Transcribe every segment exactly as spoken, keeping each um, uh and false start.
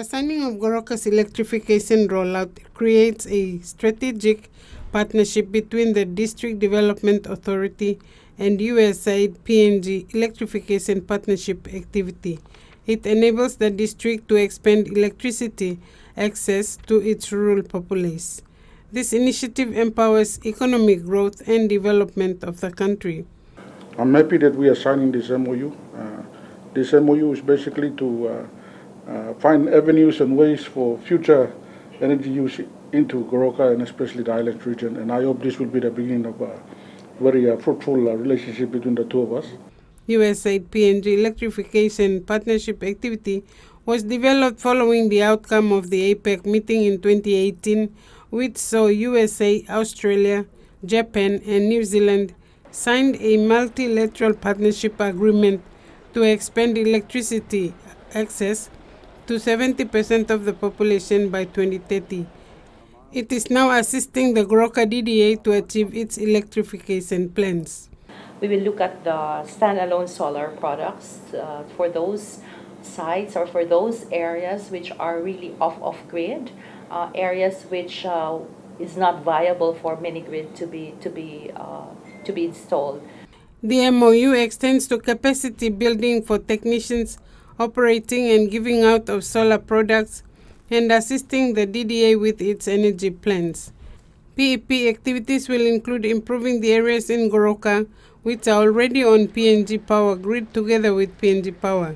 The signing of Goroka's electrification rollout creates a strategic partnership between the District Development Authority and USAID P N G Electrification Partnership Activity. It enables the district to expand electricity access to its rural populace. This initiative empowers economic growth and development of the country. I'm happy that we are signing this M O U. Uh, this M O U is basically to uh, Uh, find avenues and ways for future energy use into Goroka and especially the island region. And I hope this will be the beginning of a very uh, fruitful uh, relationship between the two of us. USAID P N G Electrification Partnership Activity was developed following the outcome of the APEC meeting in twenty eighteen, which saw U S A, Australia, Japan and New Zealand signed a multilateral partnership agreement to expand electricity access to seventy percent of the population by twenty thirty. It is now assisting the Goroka D D A to achieve its electrification plans. We will look at the standalone solar products uh, for those sites or for those areas which are really off off grid, uh, areas which uh, is not viable for mini grid to be to be uh, to be installed. The M O U extends to capacity building for technicians operating and giving out of solar products, and assisting the D D A with its energy plans. P E P activities will include improving the areas in Goroka, which are already on P N G Power Grid together with P N G Power.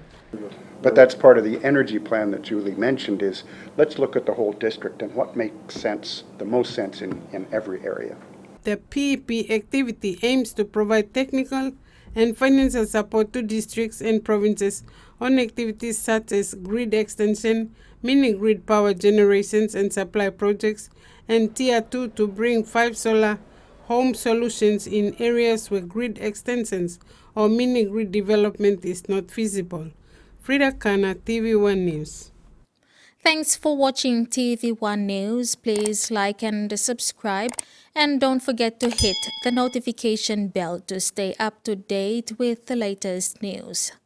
But that's part of the energy plan that Julie mentioned is, let's look at the whole district and what makes sense, the most sense in, in every area. The P E P activity aims to provide technical and financial support to districts and provinces on activities such as grid extension, mini-grid power generations and supply projects, and Tier two to bring five solar home solutions in areas where grid extensions or mini-grid development is not feasible. Frida Kana, T V one News. Thanks for watching T V one News. Please like and subscribe. And don't forget to hit the notification bell to stay up to date with the latest news.